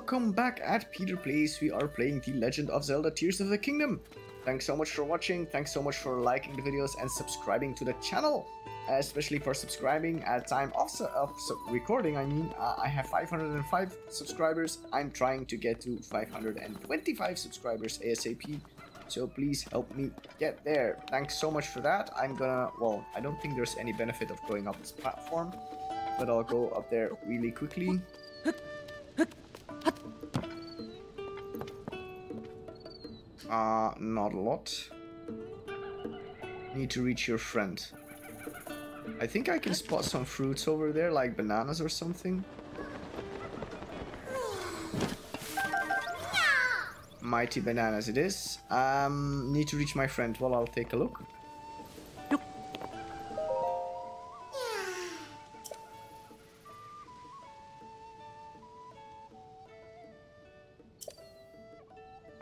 Welcome back at Peter Plays. We are playing The Legend of Zelda Tears of the Kingdom. Thanks so much for watching, thanks so much for liking the videos and subscribing to the channel. Especially for subscribing at time of recording, I mean. I have 505 subscribers. I'm trying to get to 525 subscribers ASAP. So please help me get there. Thanks so much for that. I'm gonna, well, I don't think there's any benefit of going up this platform, but I'll go up there really quickly. Not a lot. Need to reach your friend. I think I can spot some fruits over there, like bananas or something. Mighty bananas it is. Need to reach my friend. Well, I'll take a look.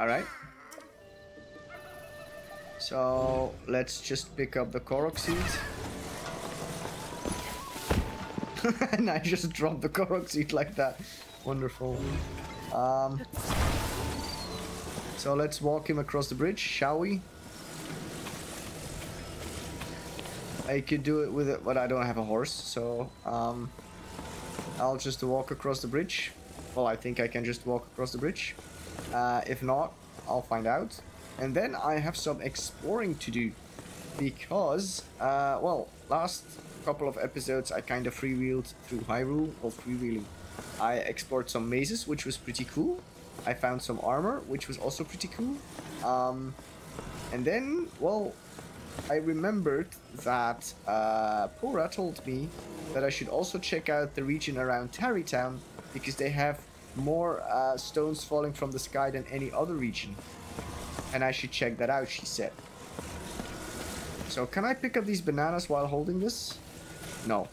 Alright. So, let's just pick up the Korok seed. And I just dropped the Korok seed like that. Wonderful. So let's walk him across the bridge, shall we? I could do it with it, but I don't have a horse, so I'll just walk across the bridge. Well, I think I can just walk across the bridge. If not, I'll find out. And then I have some exploring to do, because, well, last couple of episodes I kind of freewheeled through Hyrule, or freewheeling. I explored some mazes, which was pretty cool. I found some armor, which was also pretty cool. And then, well, I remembered that Purah told me that I should also check out the region around Tarrytown, because they have more stones falling from the sky than any other region. And I should check that out, she said. So, can I pick up these bananas while holding this? No.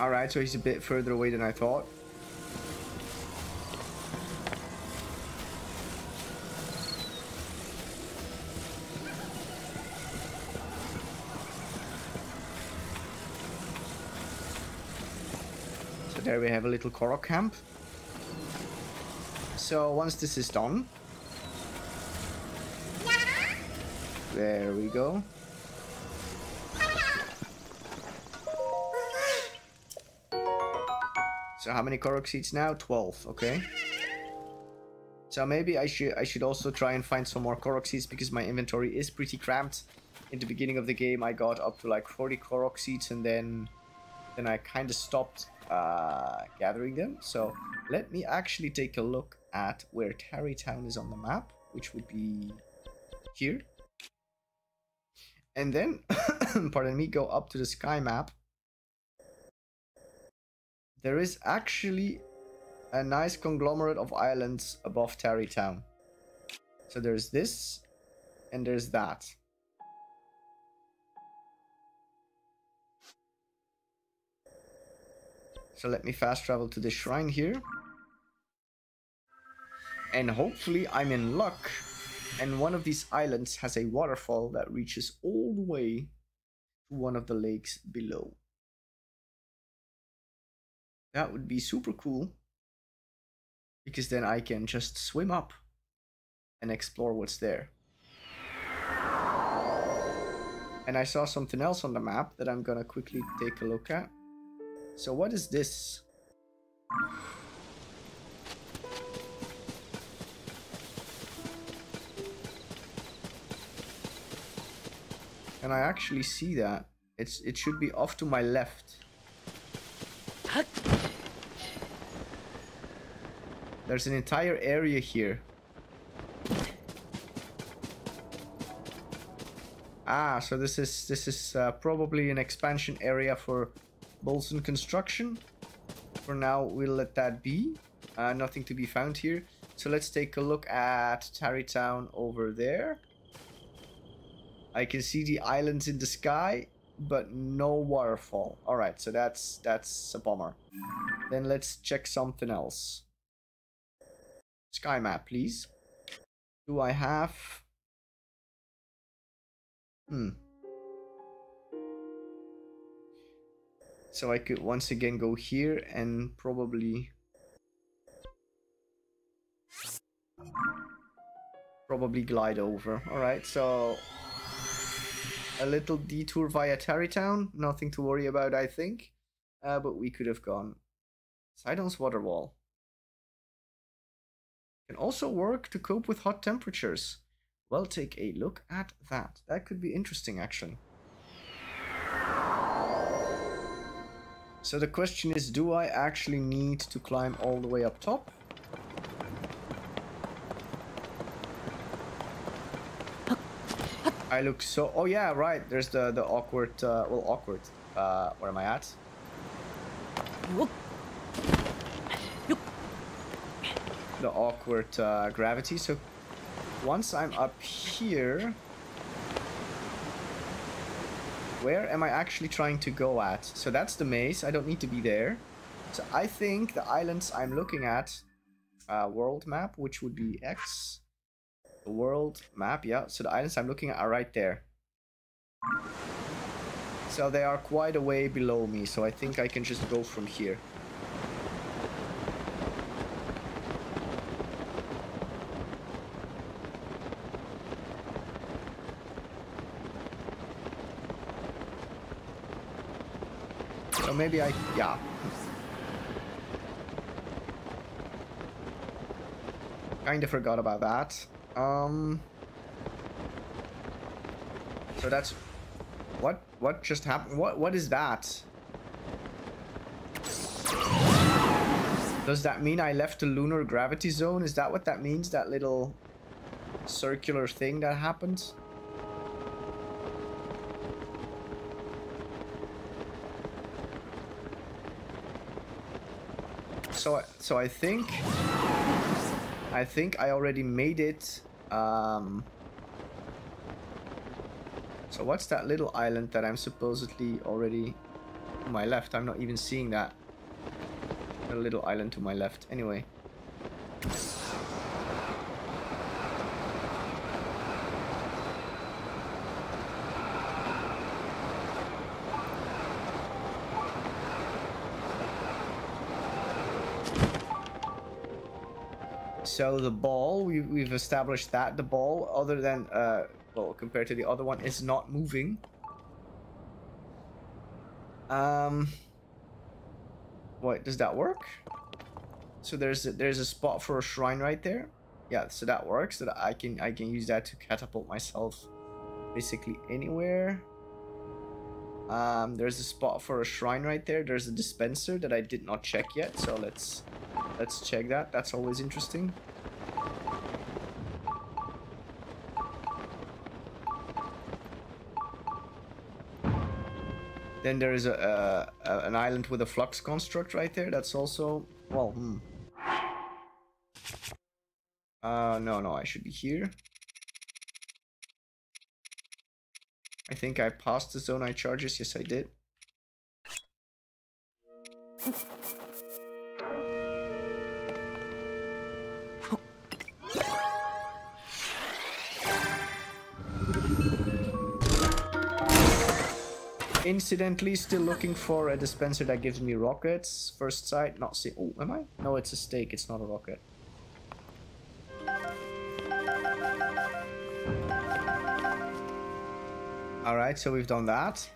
Alright, so he's a bit further away than I thought. So there we have a little Korok camp. So once this is done... There we go. So how many Korok seeds now? 12, okay. So maybe I should also try and find some more Korok seeds, because my inventory is pretty cramped. In the beginning of the game I got up to like 40 Korok seeds, and then I kind of stopped gathering them. So let me actually take a look at where Tarrytown is on the map, which would be here. And then, pardon me, go up to the sky map. There is actually a nice conglomerate of islands above Tarrytown. So there's this, and there's that. So let me fast travel to the shrine here. And hopefully I'm in luck, and one of these islands has a waterfall that reaches all the way to one of the lakes below. That would be super cool, because then I can just swim up and explore what's there. And I saw something else on the map that I'm gonna quickly take a look at. So what is this? Can I actually see that? It should be off to my left. There's an entire area here. Ah, so this is probably an expansion area for Hudson Construction. For now, we'll let that be. Nothing to be found here. So let's take a look at Tarrytown over there. I can see the islands in the sky, but no waterfall. All right, so that's a bummer. Then let's check something else. Sky map, please. Do I have So I could once again go here and probably glide over. Alright, so a little detour via Tarrytown. Nothing to worry about, I think. But we could have gone Sidon's Waterfall. Can also work to cope with hot temperatures. Well, take a look at that. That could be interesting, actually. So the question is, do I actually need to climb all the way up top? I look so... Oh yeah, right. There's the awkward... well, awkward. Where am I at? The awkward gravity. So once I'm up here, where am I actually trying to go at? So that's the maze. I don't need to be there. So I think the islands I'm looking at, world map, which would be X, the world map, yeah. So the islands I'm looking at are right there. So they are quite a way below me. So I think I can just go from here. Maybe I... yeah. Kind of forgot about that. So that's... What just happened? What is that? Does that mean I left the lunar gravity zone? Is that what that means? That little circular thing that happened? So I think I already made it. So what's that little island that I'm supposedly already to my left? I'm not even seeing that. A little island to my left. Anyway. So the ball, we've established that the ball, other than, well, compared to the other one, is not moving. Wait, does that work? So there's a spot for a shrine right there. Yeah, so that works. So that I can use that to catapult myself basically anywhere. There's a spot for a shrine right there. There's a dispenser that I did not check yet. So let's check that. That's always interesting. Then there is an island with a flux construct right there. That's also... well, no, I should be here. I think I passed the Zonai charges. Yes, I did. Incidentally, still looking for a dispenser that gives me rockets. First sight, not see. Oh, am I? No, it's a stake. It's not a rocket. Alright, so we've done that.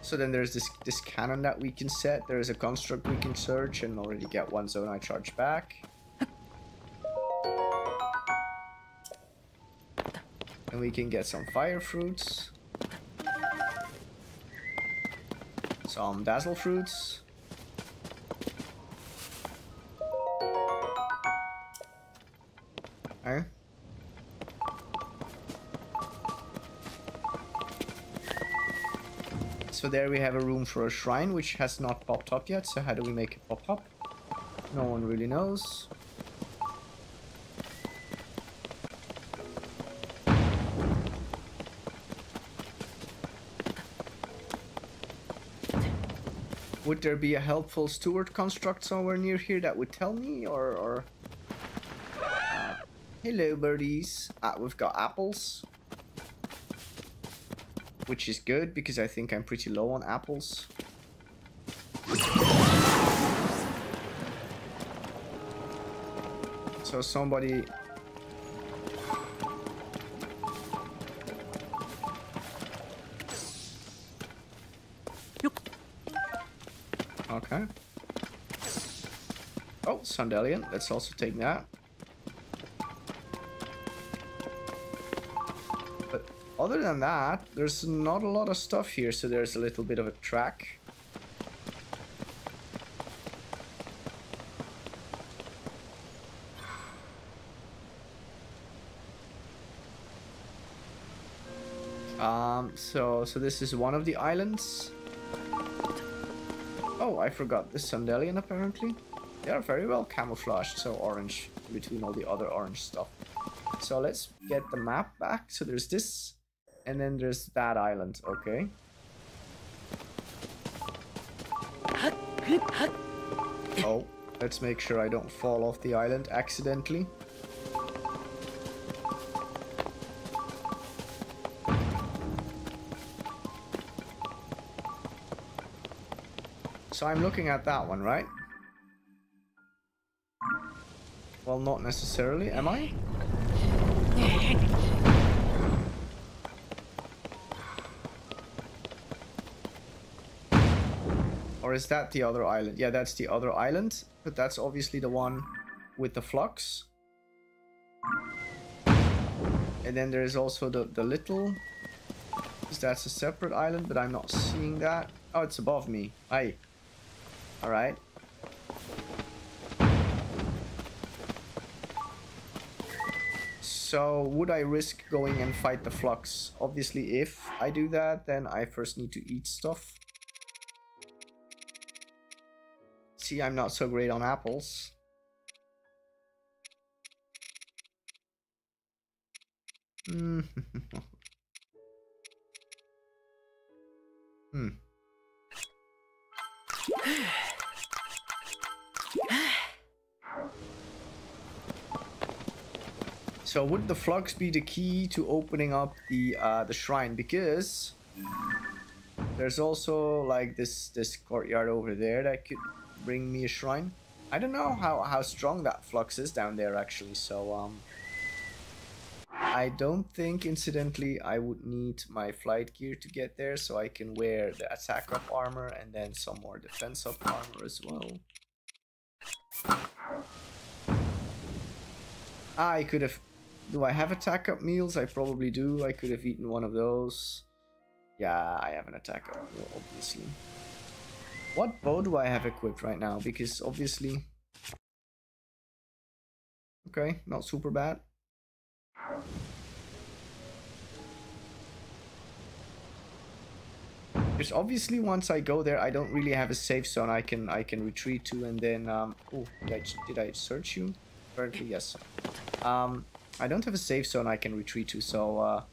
So then there's this cannon that we can set. There is a construct we can search and already get one Zonai charge back. And we can get some fire fruits. Some dazzle fruits. Eh? So there we have a room for a shrine, which has not popped up yet. So how do we make it pop up? No one really knows. Would there be a helpful steward construct somewhere near here that would tell me, or Hello, birdies. We've got apples. Which is good, because I think I'm pretty low on apples. So somebody... Okay. Oh, Sandelian. Let's also take that. But other than that, there's not a lot of stuff here, so there's a little bit of a track. So this is one of the islands. Oh, I forgot the Sandelian apparently. They are very well camouflaged, so orange between all the other orange stuff. So let's get the map back. So there's this, and then there's that island, okay. Oh, let's make sure I don't fall off the island accidentally. So I'm looking at that one, right? Well, not necessarily, am I? Or is that the other island? Yeah, that's the other island, but that's obviously the one with the flux. And then there is also the little, because that's a separate island, but I'm not seeing that. Oh, it's above me. Aye. All right. So would I risk going and fight the flux? Obviously, if I do that, then I first need to eat stuff. See, I'm not so great on apples. So would the flux be the key to opening up the shrine? Because there's also like this courtyard over there that could bring me a shrine. I don't know how strong that flux is down there actually. So I don't think incidentally I would need my flight gear to get there, so I can wear the attack up armor and then some more defense up armor as well. I could have. Do I have attack up meals? I probably do. I could have eaten one of those. Yeah, I have an attack up meal, obviously. What bow do I have equipped right now? Because obviously... Okay, not super bad. There's obviously, once I go there, I don't really have a safe zone I can retreat to, and then... Oh, did I search you? Apparently, yes. I don't have a safe zone I can retreat to, so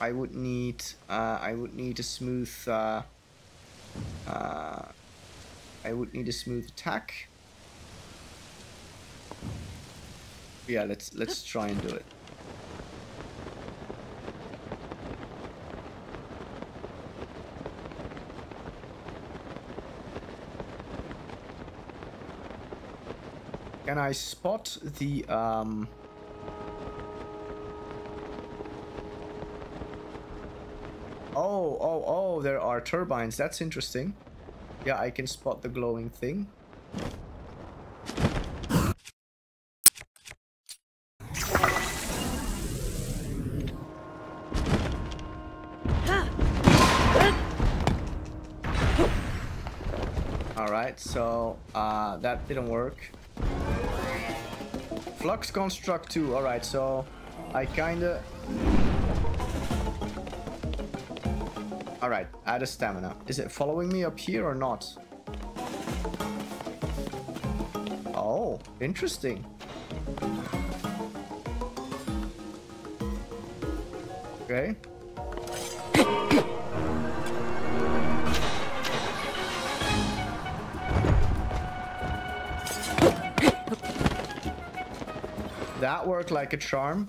I would need a smooth attack. Yeah, let's try and do it. Can I spot the Oh, there are turbines. That's interesting. Yeah, I can spot the glowing thing. All right, so that didn't work. Flux Construct 2, alright, so I kinda... Alright, add a stamina. Is it following me up here or not? Oh, interesting. Okay. that worked like a charm.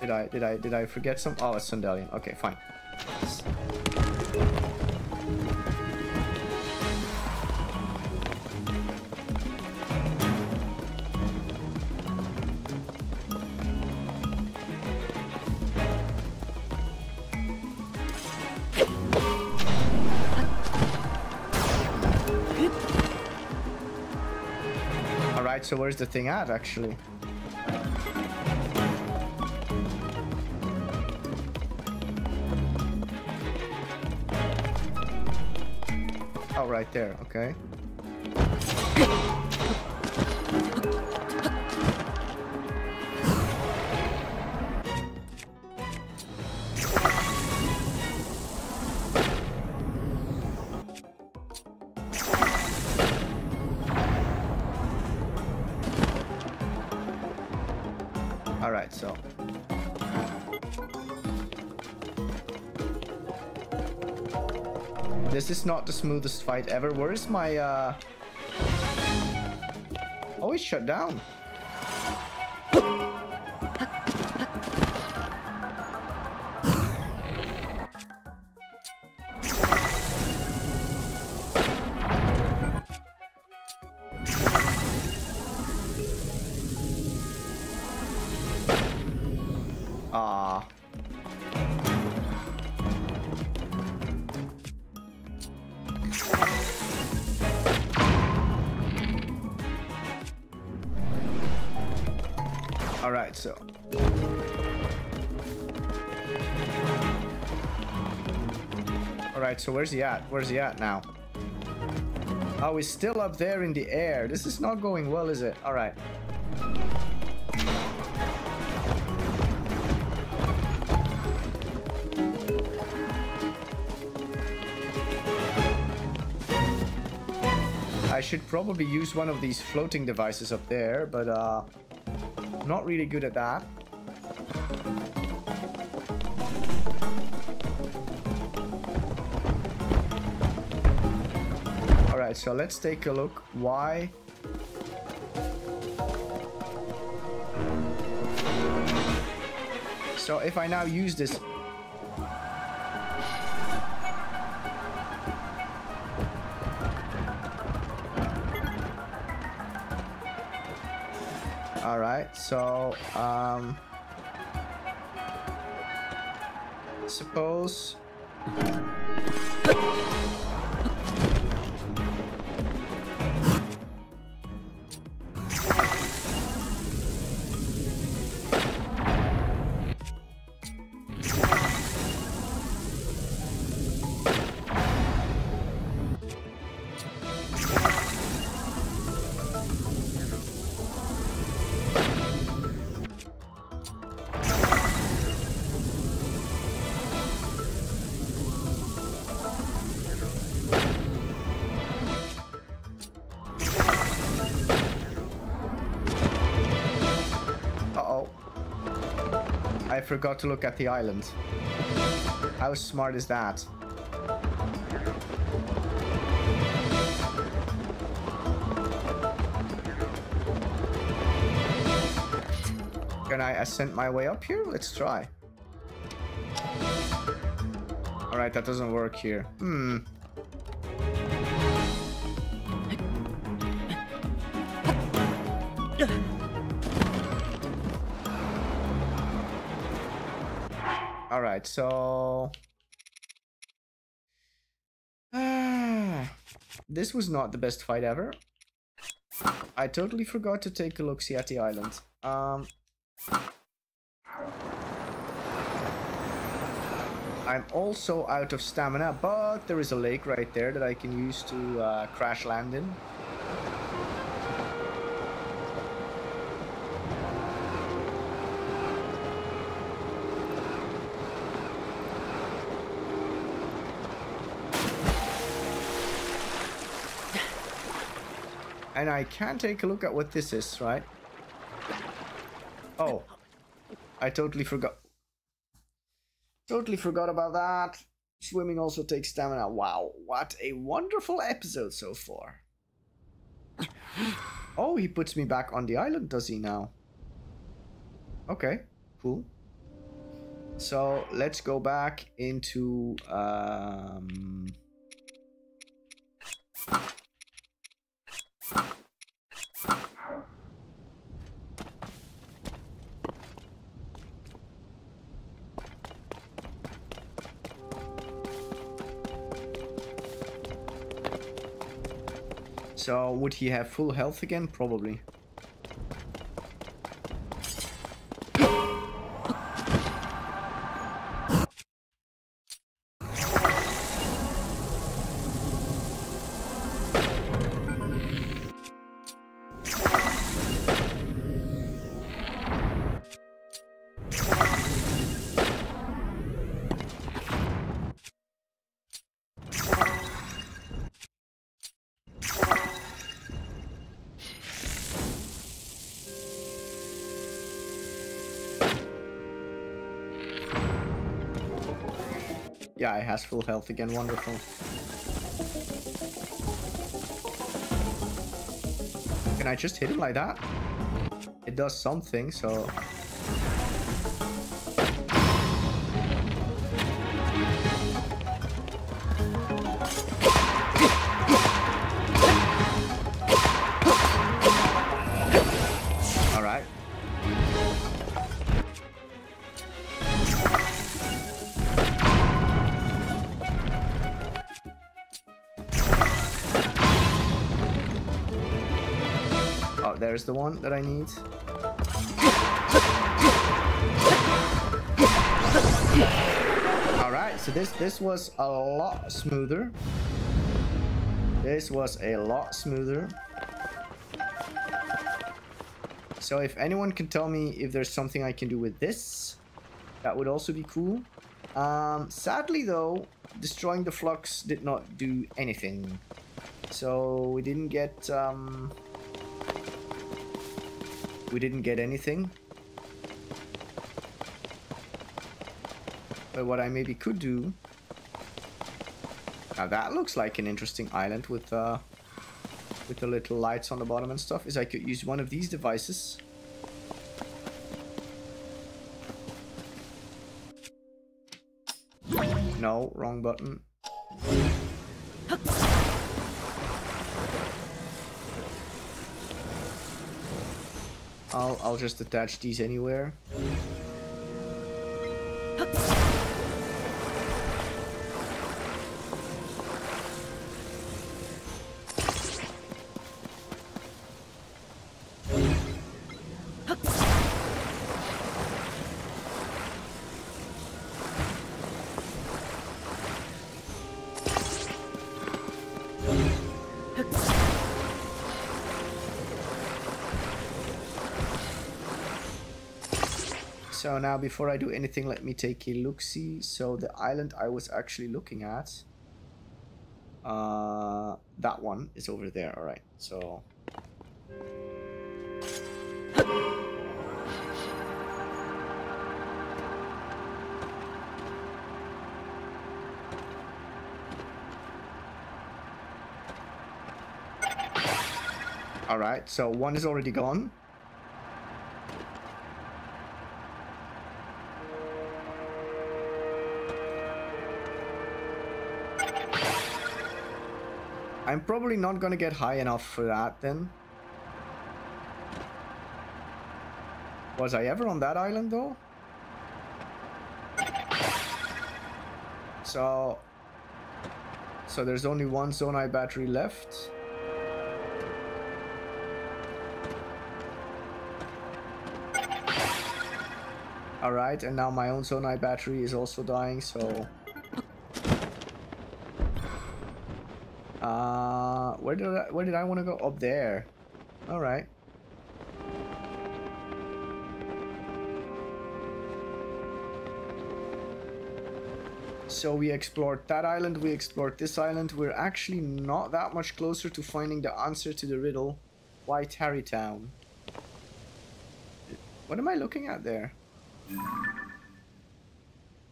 Did I forget some? Oh, it's Sandelian. Okay, fine. So where's the thing at, actually? Oh, right there. Okay. This is not the smoothest fight ever. Where is my Oh, it's shut down. So where's he at? Where's he at now? Oh, he's still up there in the air. This is not going well, is it? All right. I should probably use one of these floating devices up there, but not really good at that. So let's take a look. Why? So if I now use this, all right, so suppose I forgot to look at the island. How smart is that? Can I ascend my way up here? Let's try. All right, that doesn't work here. Hmm. Alright, so this was not the best fight ever. I totally forgot to take a look see at the island. I'm also out of stamina, but there is a lake right there that I can use to crash land in. And I can take a look at what this is, right? Oh, I totally forgot. Totally forgot about that. Swimming also takes stamina. Wow, what a wonderful episode so far. Oh, he puts me back on the island, does he now? Okay, cool. So let's go back into So would he have full health again? Probably. Yeah, it has full health again, wonderful. Can I just hit him like that? It does something, so... There's the one that I need. Alright, so this was a lot smoother. This was a lot smoother. So if anyone can tell me if there's something I can do with this, that would also be cool. Sadly though, destroying the flux did not do anything. So we didn't get... We didn't get anything. But what I maybe could do... Now that looks like an interesting island with the little lights on the bottom and stuff, is I could use one of these devices. No, wrong button. I'll just attach these anywhere. So now before I do anything, let me take a look-see. So the island I was actually looking at, that one is over there. All right, so all right, so one is already gone. I'm probably not gonna get high enough for that then. Was I ever on that island though? So there's only one Zonai battery left. Alright, and now my own Zonai battery is also dying, so... Where did I want to go? Up there. All right. So we explored that island. We explored this island. We're actually not that much closer to finding the answer to the riddle. Why Tarrytown? What am I looking at there?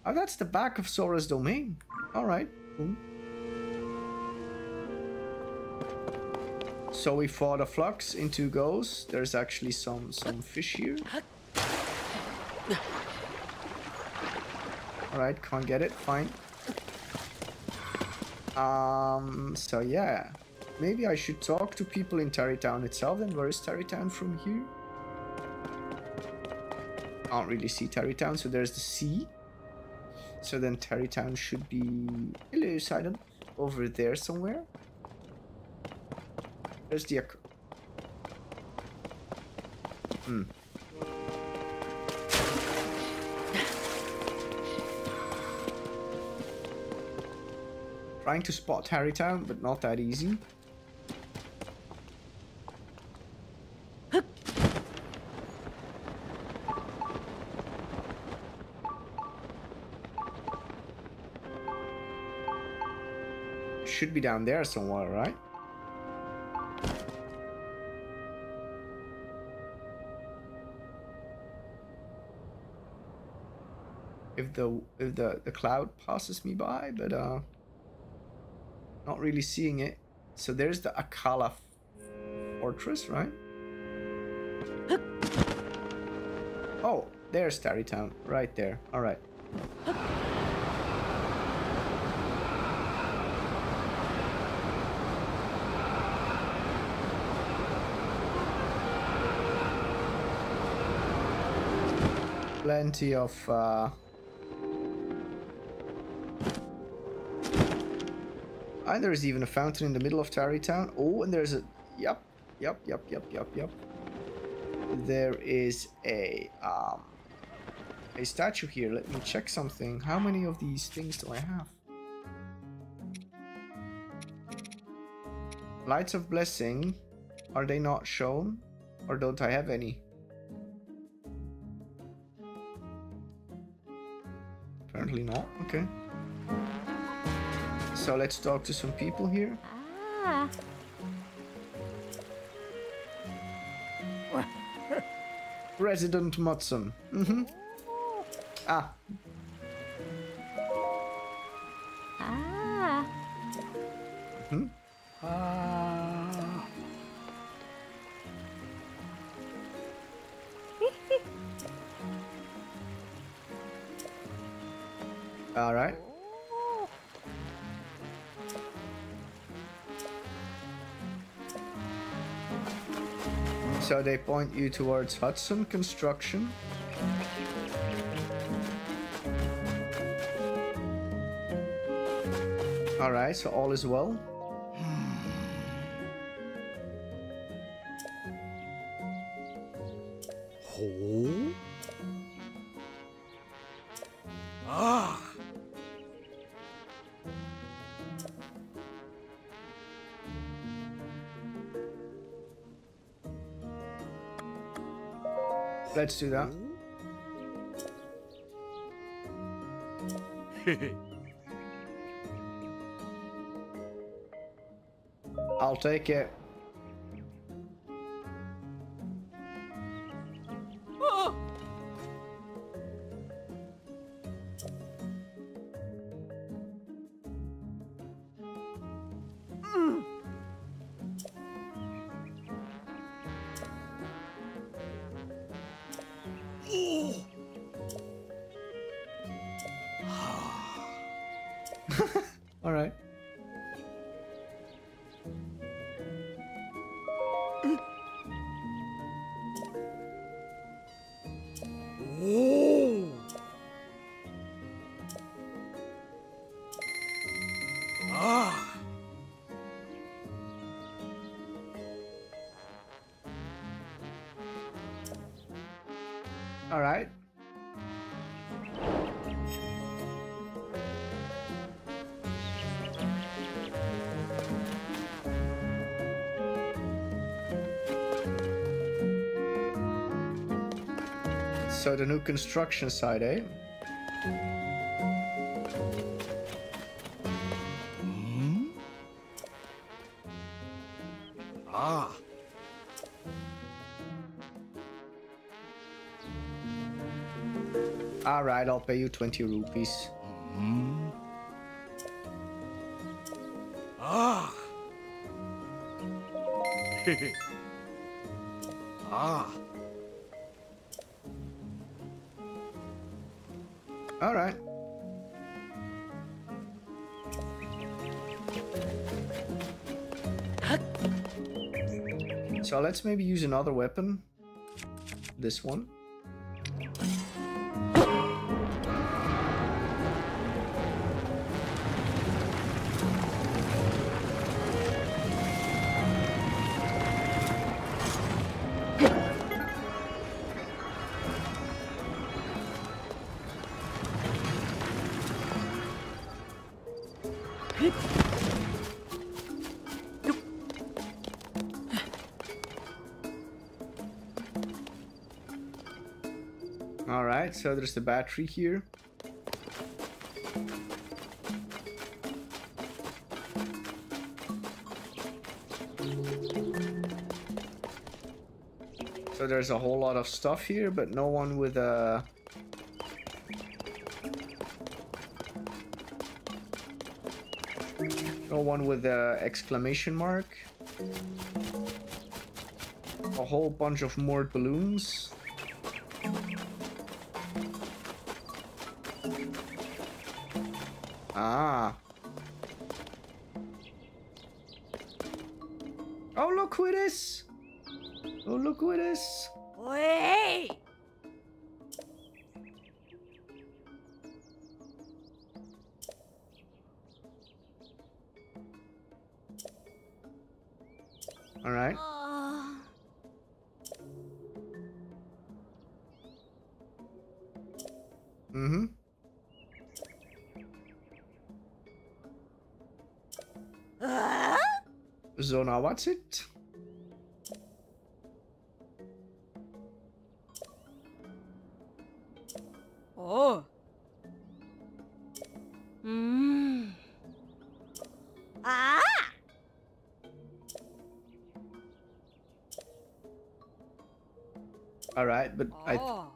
Oh, that's the back of Sora's Domain. All right. Cool. So we fought a flux in 2 goes. There's actually some fish here. Alright, can't get it, fine. So yeah. Maybe I should talk to people in Tarrytown itself. Then where is Tarrytown from here? Can't really see Tarrytown, so there's the sea. So then Tarrytown should be... Hello, Sidon. Over there somewhere. There's the... Hmm. Trying to spot Tarrytown, but not that easy. Should be down there somewhere, right? If the cloud passes me by, but not really seeing it. So there's the Akkala fortress, right? Oh, there's Tarrytown, right there. All right. Plenty of there is even a fountain in the middle of Tarrytown. Oh, and there's a yep. There is a statue here. Let me check something. How many of these things do I have? Lights of Blessing, are they not shown, or don't I have any? Apparently not. Okay. So let's talk to some people here. President Motson. Mm-hmm. Ah. Mm-hmm. All right. So they point you towards Hudson Construction. All right, so all is well. Let's do that. I'll take it. Oh. Mm. All right. Ooh. Ah. All right. So the new construction site, eh? Mm-hmm. Ah. All right, I'll pay you 20 rupees. Mm-hmm. Ah. Ah. All right. So let's maybe use another weapon. This one. So there's the battery here. So there's a whole lot of stuff here, but no one with a... no one with a exclamation mark. A whole bunch of more balloons. Ah. Oh, look who it is. Oh, look who it is. Wait. All right. Mm-hmm. So now what's it? Oh. Mm. Ah. All right, but oh.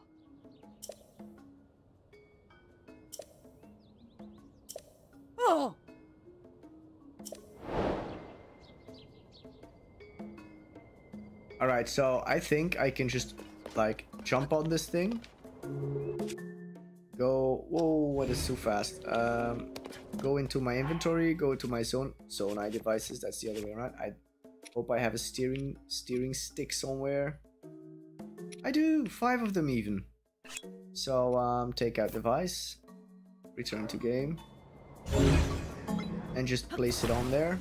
Alright, so I think I can just, like, jump on this thing. Go... Whoa, that is too fast. Go into my inventory, go to my Zonai devices. That's the other way around. I hope I have a steering stick somewhere. I do! 5 of them even. So, take out device. Return to game. And just place it on there.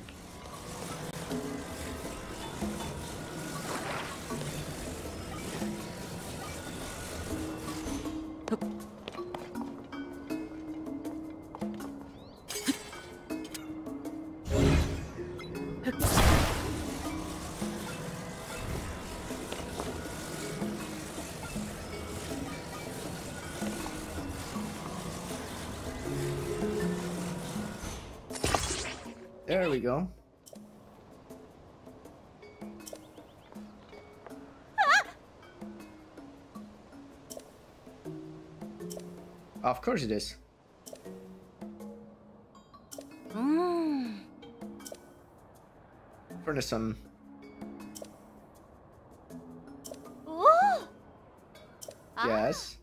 There we go. Of course it is. Mm. Furnace on. Yes.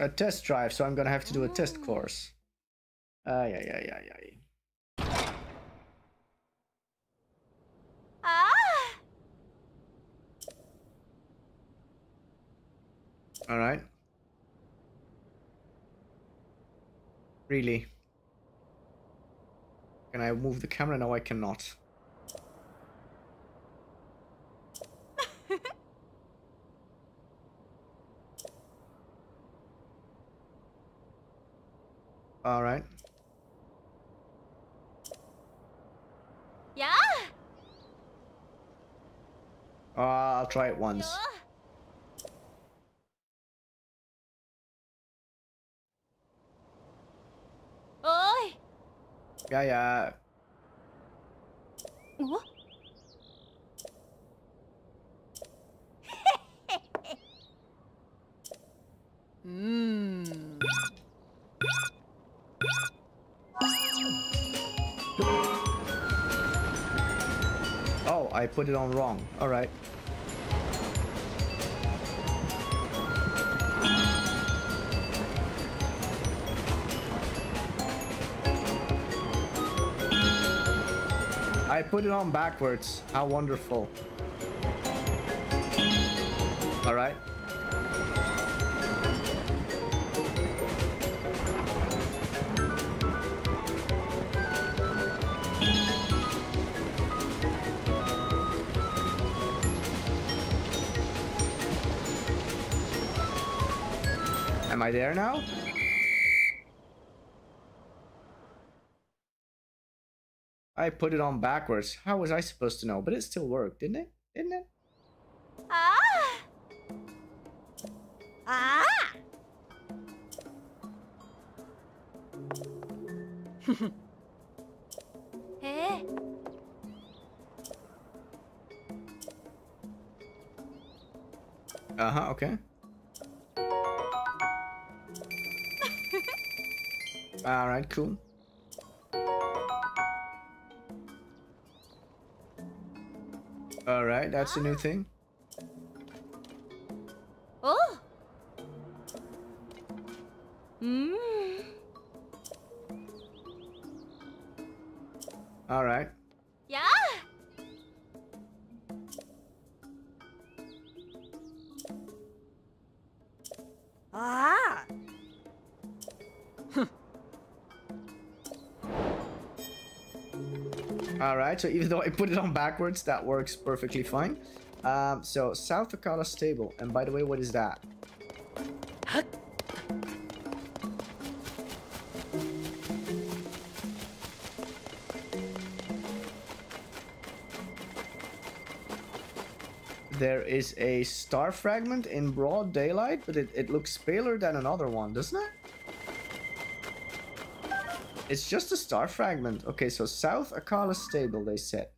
A test drive, so I'm gonna have to do a test course. All right. Really? Can I move the camera? No, I cannot. All right. Yeah. I'll try it once. Yeah. Oi. Yeah, yeah. What? Mmm. Oh, I put it on wrong. All right. I put it on backwards. How wonderful. All right. Am I there now? I put it on backwards. How was I supposed to know? But it still worked, didn't it? Didn't it? Ah! Ah! Eh? Uh-huh, okay. Alright, cool. Alright, that's a new thing. Oh. Mm. Alright. Yeah. Ah. Alright, so even though I put it on backwards, that works perfectly fine. So, South Akkala Stable. And by the way, what is that? Huh? There is a star fragment in broad daylight, but it looks paler than another one, doesn't it? It's just a star fragment. Okay, so South Akkala Stable, they said.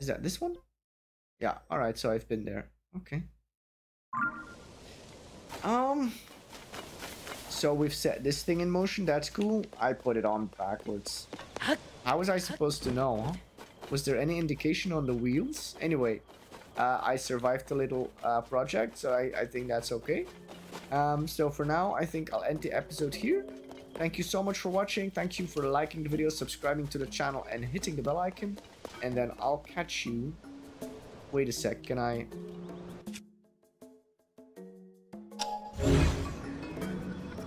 Is that this one? Yeah, alright, so I've been there. Okay. So we've set this thing in motion, that's cool. I put it on backwards. How was I supposed to know, huh? Was there any indication on the wheels? Anyway, I survived the little project, so I think that's okay. So for now, I think I'll end the episode here. Thank you so much for watching. Thank you for liking the video, subscribing to the channel, and hitting the bell icon. And then I'll catch you. Wait a sec, can I?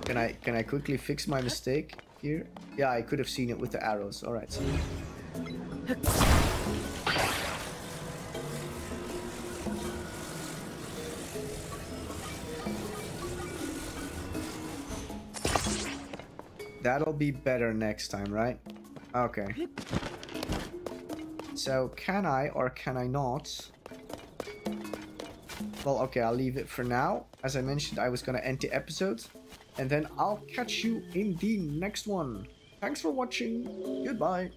Can I quickly fix my mistake here? Yeah, I could have seen it with the arrows. All right. So... That'll be better next time, right? Okay. So, can I or can I not? Well, okay, I'll leave it for now. As I mentioned, I was gonna end the episode. And then I'll catch you in the next one. Thanks for watching. Goodbye.